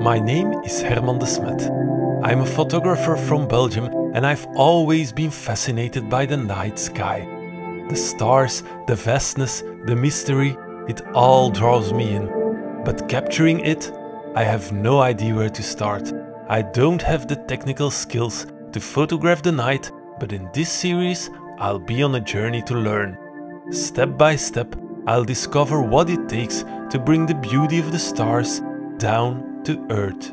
My name is Herman de Smet. I'm a photographer from Belgium and I've always been fascinated by the night sky. The stars, the vastness, the mystery, it all draws me in. But capturing it, I have no idea where to start. I don't have the technical skills to photograph the night, but in this series I'll be on a journey to learn. Step by step, I'll discover what it takes to bring the beauty of the stars down to Earth.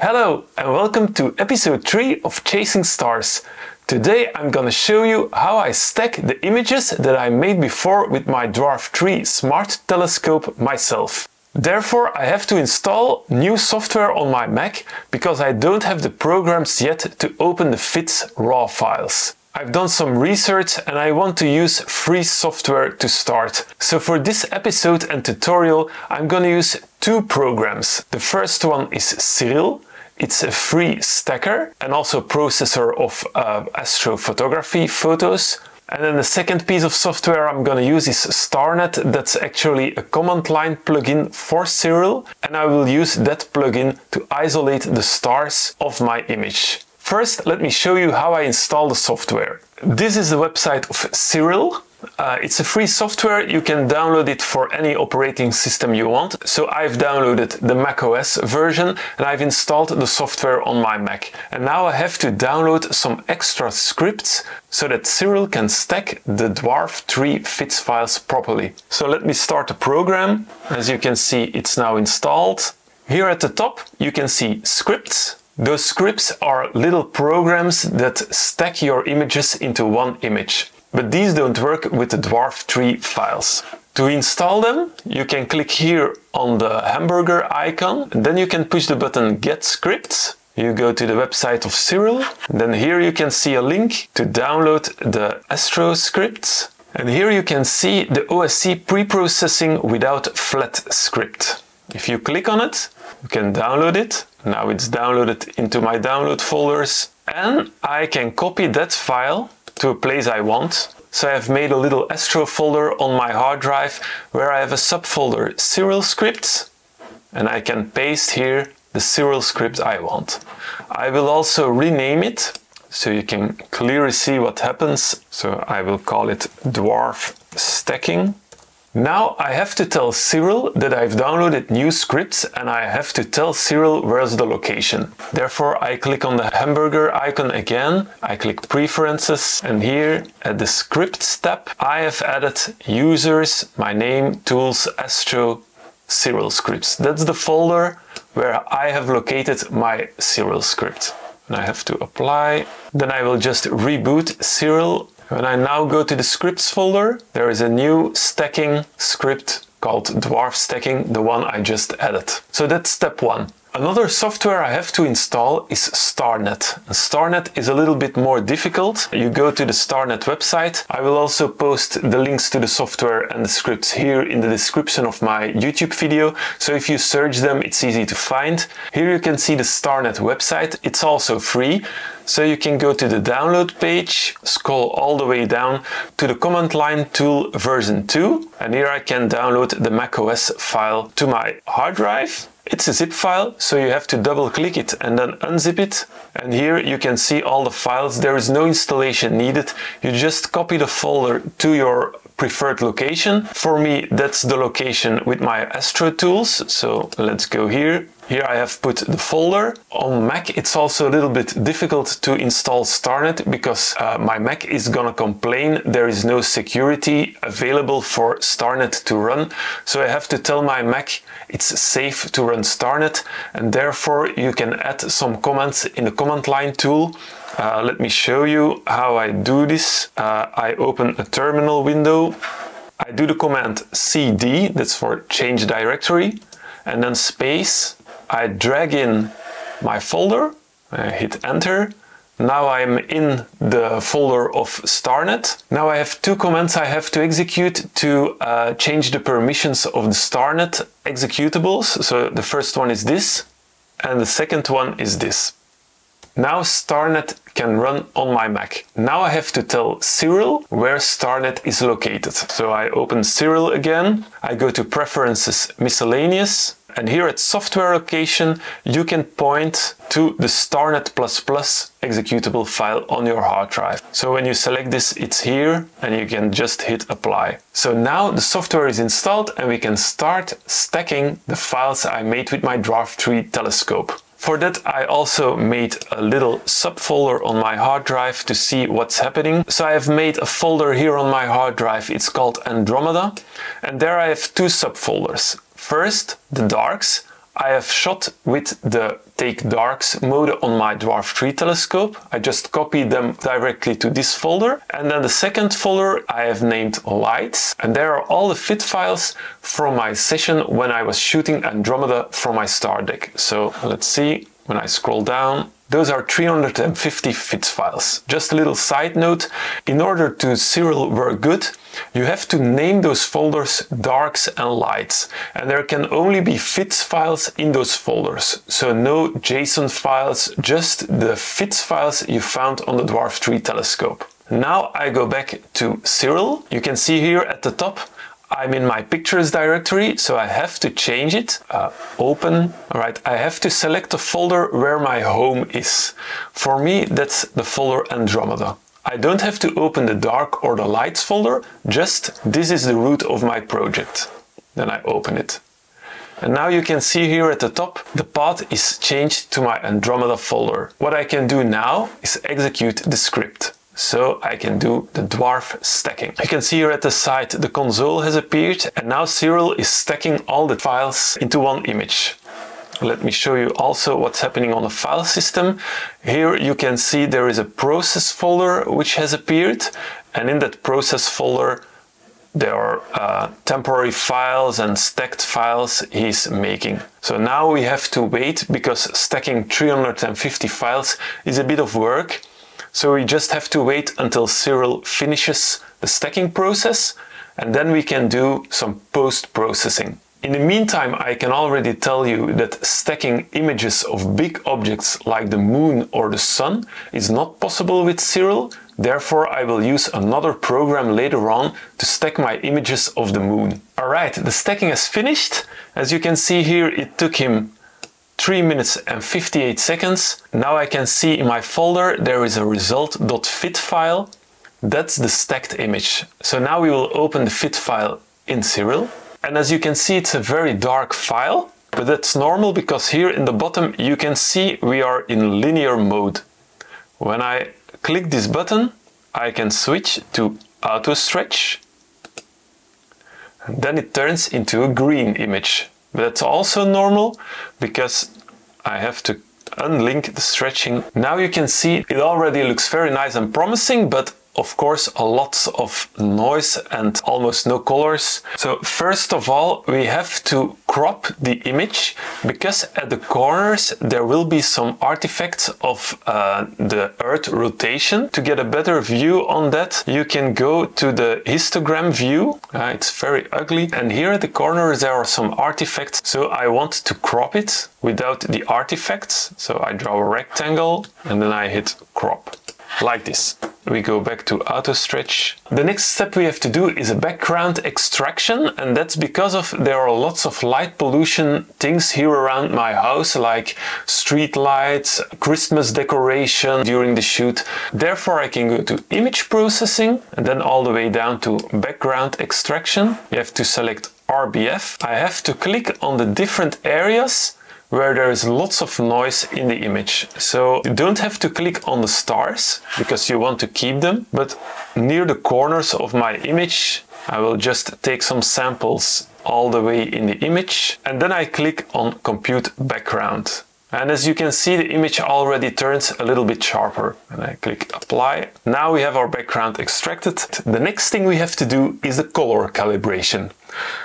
Hello and welcome to episode 3 of Chasing Stars. Today I'm gonna show you how I stack the images that I made before with my Dwarf 3 smart telescope myself. Therefore, I have to install new software on my Mac because I don't have the programs yet to open the FITS RAW files. I've done some research and I want to use free software to start. So for this episode and tutorial, I'm gonna use two programs. The first one is Siril. It's a free stacker and also processor of astrophotography photos. And then the second piece of software I'm gonna use is StarNet. That's actually a command line plugin for Siril, and I will use that plugin to isolate the stars of my image. First, let me show you how I install the software. This is the website of Siril. It's a free software, you can download it for any operating system you want. So I've downloaded the macOS version and I've installed the software on my Mac. And now I have to download some extra scripts so that Siril can stack the Dwarf 3 FITS files properly. So let me start the program. As you can see, it's now installed. Here at the top, you can see scripts. Those scripts are little programs that stack your images into one image. But these don't work with the Dwarf 3 files. To install them, you can click here on the hamburger icon, and then you can push the button Get Scripts. You go to the website of Siril, then here you can see a link to download the Astro scripts. And here you can see the OSC pre-processing without flat script. If you click on it, you can download it. Now it's downloaded into my download folders. And I can copy that file to a place I want. So I've made a little Astro folder on my hard drive where I have a subfolder Siril scripts, and I can paste here the Siril script I want. I will also rename it so you can clearly see what happens. So I will call it Dwarf Stacking. Now I have to tell Siril that I've downloaded new scripts and I have to tell Siril where's the location. Therefore I click on the hamburger icon again, I click preferences, and here at the scripts tab I have added users, my name, tools, astro, Siril scripts. That's the folder where I have located my Siril script. And I have to apply. Then I will just reboot Siril. When I now go to the scripts folder, there is a new stacking script called Dwarf Stacking, the one I just added. So that's step one. Another software I have to install is StarNet. StarNet is a little bit more difficult. You go to the StarNet website. I will also post the links to the software and the scripts here in the description of my YouTube video. So if you search them, it's easy to find. Here you can see the StarNet website. It's also free. So you can go to the download page, scroll all the way down to the command line tool version 2. And here I can download the macOS file to my hard drive. It's a zip file, so you have to double click it and then unzip it. And here you can see all the files. There is no installation needed. You just copy the folder to your preferred location. For me, that's the location with my Astro tools. So let's go here. Here I have put the folder. On Mac, it's also a little bit difficult to install StarNet because my Mac is gonna complain there is no security available for StarNet to run. So I have to tell my Mac it's safe to run StarNet, and therefore you can add some comments in the command line tool. Let me show you how I do this. I open a terminal window. I do the command CD, that's for change directory, and then space. I drag in my folder, I hit enter. Now I'm in the folder of StarNet. Now I have two commands I have to execute to change the permissions of the StarNet executables. So the first one is this, and the second one is this. Now StarNet can run on my Mac. Now I have to tell Siril where StarNet is located. So I open Siril again, I go to Preferences, Miscellaneous, and here at Software Location you can point to the StarNet++ executable file on your hard drive. So when you select this, it's here, and you can just hit Apply. So now the software is installed and we can start stacking the files I made with my Dwarf 3 telescope. For that, I also made a little subfolder on my hard drive to see what's happening. So I have made a folder here on my hard drive, it's called Andromeda, and there I have two subfolders. First, the darks. I have shot with the Take Darks mode on my Dwarf 3 telescope. I just copied them directly to this folder. And then the second folder I have named Lights. And there are all the FIT files from my session when I was shooting Andromeda from my star deck. So let's see, when I scroll down, those are 350 FITS files. Just a little side note, in order to Siril work good, you have to name those folders Darks and Lights, and there can only be FITS files in those folders. So no JSON files, just the FITS files you found on the Dwarf 3 telescope. Now I go back to Siril. You can see here at the top, I'm in my pictures directory, so I have to change it. Open. All right, I have to select the folder where my home is. For me, that's the folder Andromeda. I don't have to open the dark or the lights folder, just this is the root of my project. Then I open it. And now you can see here at the top, the path is changed to my Andromeda folder. What I can do now is execute the script. So I can do the dwarf stacking. You can see here at the side the console has appeared, and now Siril is stacking all the files into one image. Let me show you also what's happening on the file system. Here you can see there is a process folder which has appeared, and in that process folder there are temporary files and stacked files he's making. So now we have to wait because stacking 350 files is a bit of work. So we just have to wait until Siril finishes the stacking process, and then we can do some post-processing. In the meantime, I can already tell you that stacking images of big objects like the moon or the sun is not possible with Siril. Therefore, I will use another program later on to stack my images of the moon. Alright, the stacking has finished. As you can see here, it took him 3 minutes and 58 seconds. Now I can see in my folder there is a result.fit file. That's the stacked image. So now we will open the fit file in Siril. And as you can see, it's a very dark file, but that's normal because here in the bottom you can see we are in linear mode. When I click this button, I can switch to auto stretch. And then it turns into a green image. But that's also normal because I have to unlink the stretching. Now you can see it already looks very nice and promising, but of course a lot of noise and almost no colors. So first of all, we have to crop the image because at the corners there will be some artifacts of the Earth rotation. To get a better view on that, you can go to the histogram view. It's very ugly, and here at the corners there are some artifacts, so I want to crop it without the artifacts. So I draw a rectangle and then I hit crop. Like this. We go back to auto stretch. The next step we have to do is a background extraction, and that's because there are lots of light pollution things here around my house, like street lights, Christmas decoration during the shoot. Therefore I can go to image processing and then all the way down to background extraction. You have to select RBF. I have to click on the different areas where there is lots of noise in the image. So you don't have to click on the stars because you want to keep them, but near the corners of my image, I will just take some samples all the way in the image, and then I click on compute background. And as you can see, the image already turns a little bit sharper. And I click apply. Now we have our background extracted. The next thing we have to do is the color calibration.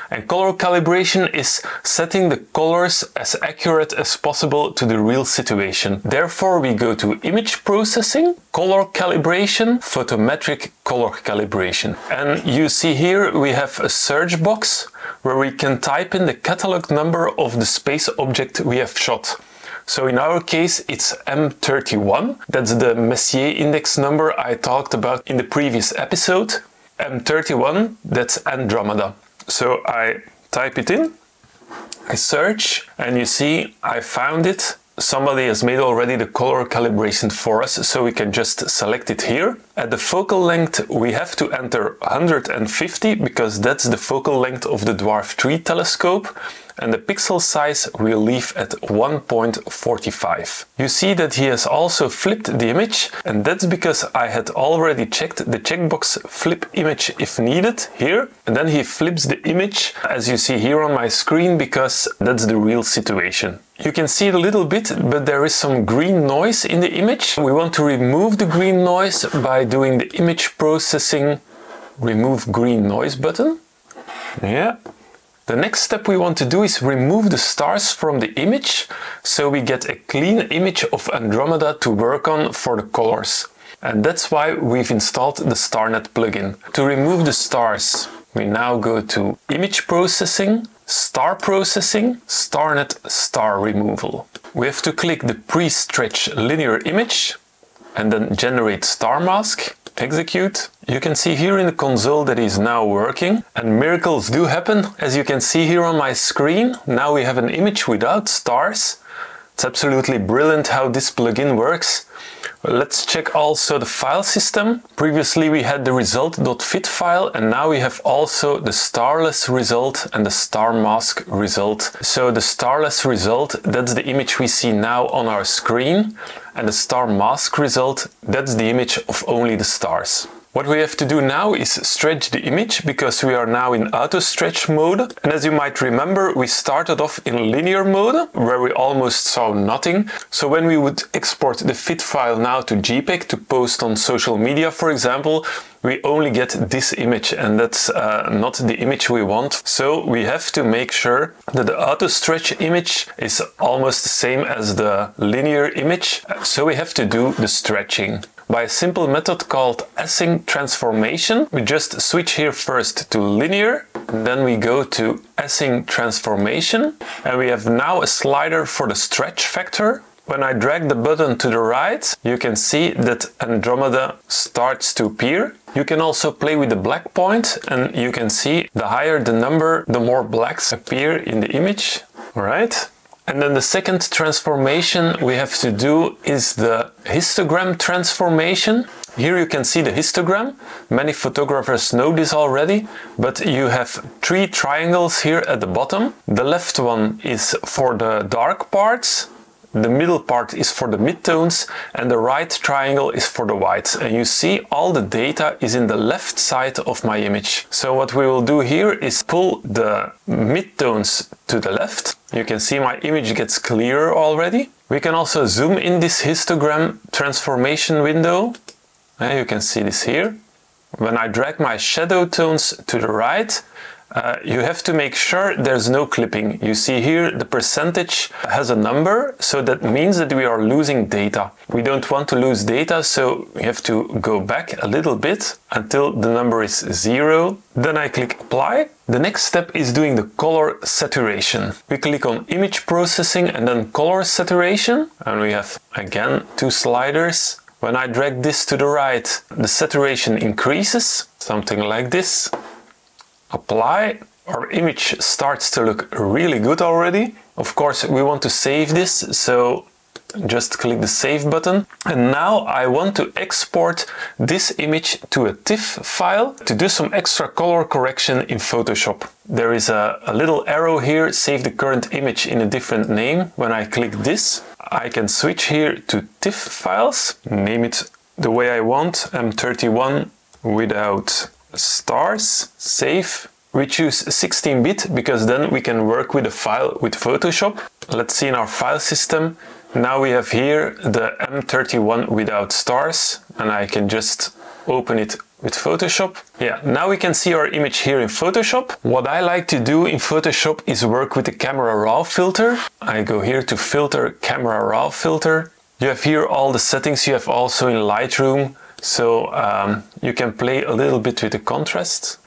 And color calibration is setting the colors as accurate as possible to the real situation. Therefore, we go to image processing, color calibration, photometric color calibration. And you see here we have a search box where we can type in the catalog number of the space object we have shot. So in our case, it's M31. That's the Messier index number I talked about in the previous episode. M31, that's Andromeda. So I type it in, I search, and you see I found it. Somebody has made already the color calibration for us, so we can just select it here. At the focal length, we have to enter 150 because that's the focal length of the Dwarf 3 telescope, and the pixel size we'll leave at 1.45. You see that he has also flipped the image, and that's because I had already checked the checkbox flip image if needed here, and then he flips the image as you see here on my screen because that's the real situation. You can see it a little bit, but there is some green noise in the image. We want to remove the green noise by doing the image processing remove green noise button. Yeah. The next step we want to do is remove the stars from the image, so we get a clean image of Andromeda to work on for the colors. And that's why we've installed the StarNet plugin. To remove the stars, we now go to image processing, star processing, StarNet star removal. We have to click the pre-stretch linear image and then generate star mask, execute. You can see here in the console that is now working, and miracles do happen. As you can see here on my screen, now we have an image without stars. It's absolutely brilliant how this plugin works. Let's check also the file system. Previously we had the result.fit file, and now we have also the starless result and the star mask result. So the starless result, that's the image we see now on our screen, and the star mask result, that's the image of only the stars. What we have to do now is stretch the image, because we are now in auto stretch mode. And as you might remember, we started off in linear mode, where we almost saw nothing. So when we would export the FIT file now to JPEG to post on social media, for example, we only get this image, and that's not the image we want. So we have to make sure that the auto stretch image is almost the same as the linear image. So we have to do the stretching by a simple method called async transformation. We just switch here first to linear, then we go to async transformation, and we have now a slider for the stretch factor. When I drag the button to the right, you can see that Andromeda starts to appear. You can also play with the black point, and you can see the higher the number, the more blacks appear in the image. All right. And then the second transformation we have to do is the histogram transformation. Here you can see the histogram. Many photographers know this already, but you have three triangles here at the bottom. The left one is for the dark parts, the middle part is for the midtones, and the right triangle is for the whites. And you see all the data is in the left side of my image. So what we will do here is pull the midtones to the left. You can see my image gets clearer already. We can also zoom in this histogram transformation window. And you can see this here. When I drag my shadow tones to the right, you have to make sure there's no clipping. You see here the percentage has a number, so that means that we are losing data. We don't want to lose data, so we have to go back a little bit until the number is 0. Then I click apply. The next step is doing the color saturation. We click on image processing and then color saturation, and we have again two sliders. When I drag this to the right, the saturation increases, something like this. Apply. Our image starts to look really good already. Of course, we want to save this, so just click the save button. And now I want to export this image to a TIFF file to do some extra color correction in Photoshop. There is a little arrow here, save the current image in a different name. When I click this, I can switch here to TIFF files, name it the way I want, M31 without stars, save. We choose 16-bit because then we can work with the file with Photoshop. Let's see in our file system. Now we have here the M31 without stars, and I can just open it with Photoshop. Yeah, now we can see our image here in Photoshop. What I like to do in Photoshop is work with the camera raw filter. I go here to filter, camera raw filter. You have here all the settings you have also in Lightroom. So you can play a little bit with the contrast,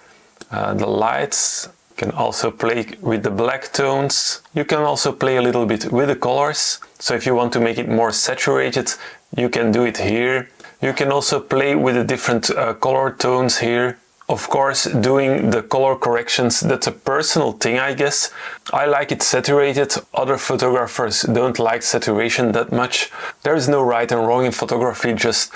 the lights, can also play with the black tones. You can also play a little bit with the colors. So if you want to make it more saturated, you can do it here. You can also play with the different color tones here. Of course, doing the color corrections, that's a personal thing, I guess. I like it saturated. Other photographers don't like saturation that much. There is no right and wrong in photography. Just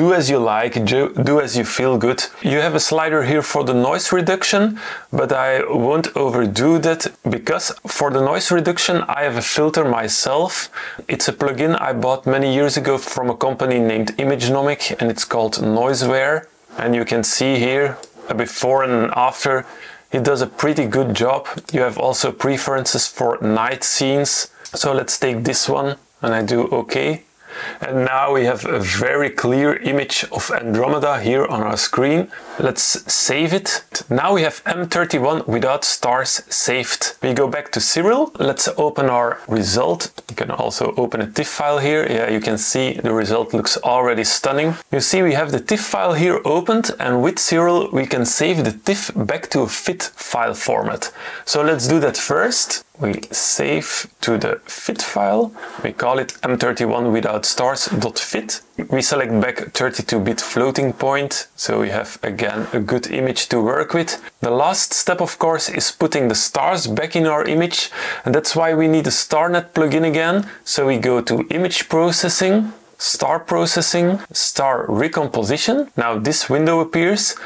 do as you like, do as you feel good. You have a slider here for the noise reduction, but I won't overdo that because for the noise reduction, I have a filter myself. It's a plugin I bought many years ago from a company named ImageNomic, and it's called Noiseware. And you can see here a before and an after. It does a pretty good job. You have also preferences for night scenes. So let's take this one and I do OK. And now we have a very clear image of Andromeda here on our screen. Let's save it. Now we have M31 without stars saved. We go back to Siril. Let's open our result. You can also open a TIFF file here. Yeah, you can see the result looks already stunning. You see we have the TIFF file here opened, and with Siril we can save the TIFF back to a FIT file format. So let's do that first. We save to the FIT file. We call it M31 without stars.fit. We select back 32-bit floating point. So we have again a good image to work with. The last step, of course, is putting the stars back in our image. And that's why we need the StarNet plugin again. So we go to image processing, star processing, star recomposition. Now this window appears.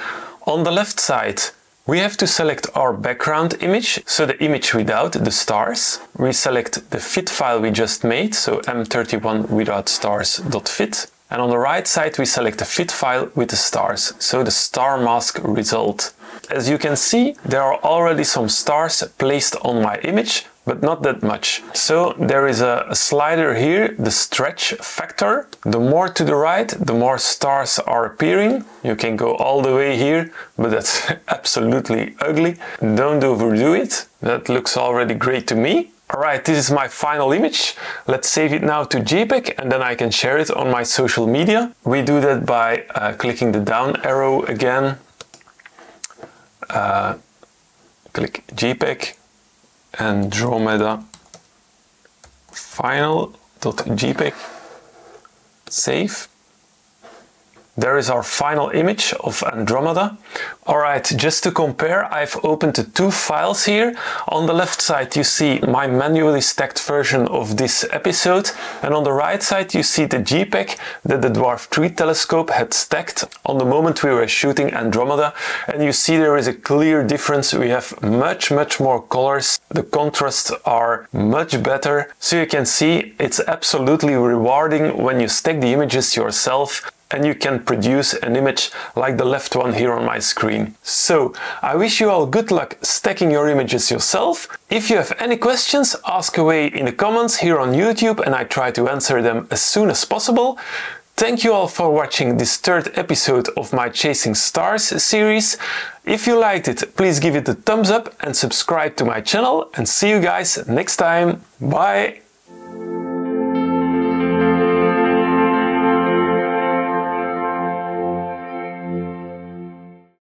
On the left side, we have to select our background image, so the image without the stars. We select the FIT file we just made, so M31 without stars.fit. And on the right side, we select the FIT file with the stars, so the star mask result. As you can see, there are already some stars placed on my image, but not that much. So there is a slider here, the stretch factor. The more to the right, the more stars are appearing. You can go all the way here, but that's absolutely ugly. Don't overdo it. That looks already great to me. All right, this is my final image. Let's save it now to JPEG and then I can share it on my social media. We do that by clicking the down arrow again. Click JPEG. Andromeda final.jpg, save. There is our final image of Andromeda. All right, just to compare, I've opened the two files here. On the left side, you see my manually stacked version of this episode. And on the right side, you see the JPEG that the Dwarf 3 telescope had stacked on the moment we were shooting Andromeda. And you see there is a clear difference. We have much, much more colors. The contrasts are much better. So you can see it's absolutely rewarding when you stack the images yourself, and you can produce an image like the left one here on my screen. So I wish you all good luck stacking your images yourself. If you have any questions, ask away in the comments here on YouTube and I try to answer them as soon as possible. Thank you all for watching this third episode of my Chasing Stars series. If you liked it, please give it a thumbs up and subscribe to my channel, and see you guys next time. Bye!